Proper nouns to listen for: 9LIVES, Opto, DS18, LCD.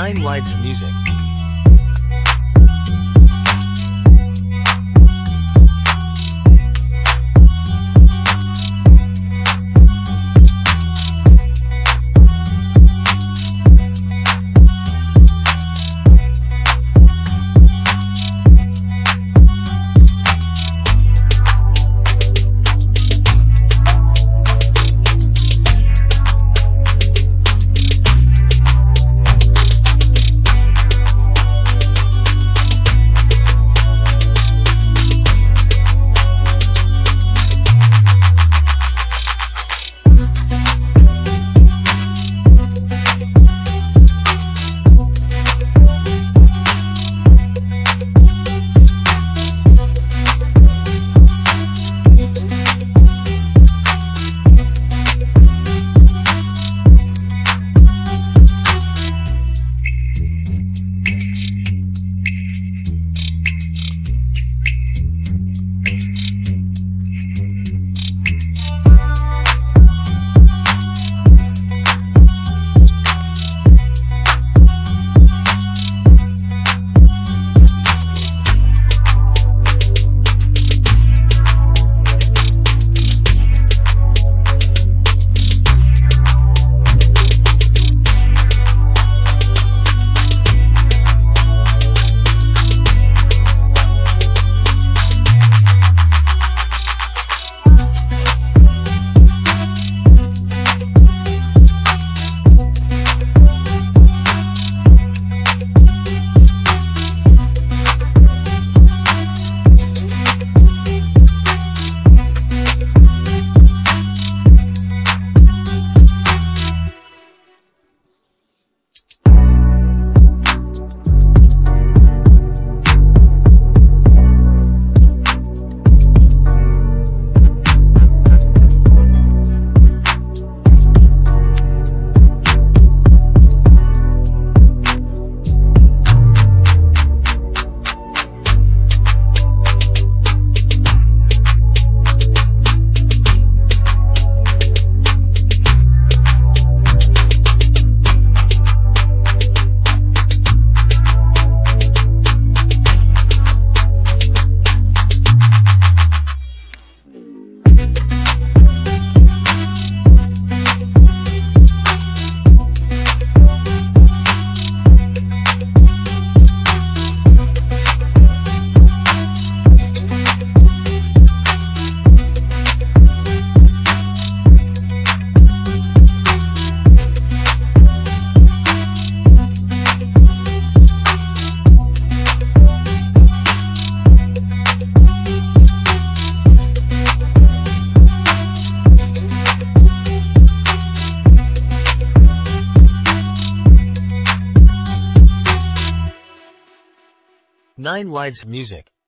9LIVES music. Nine Lives music.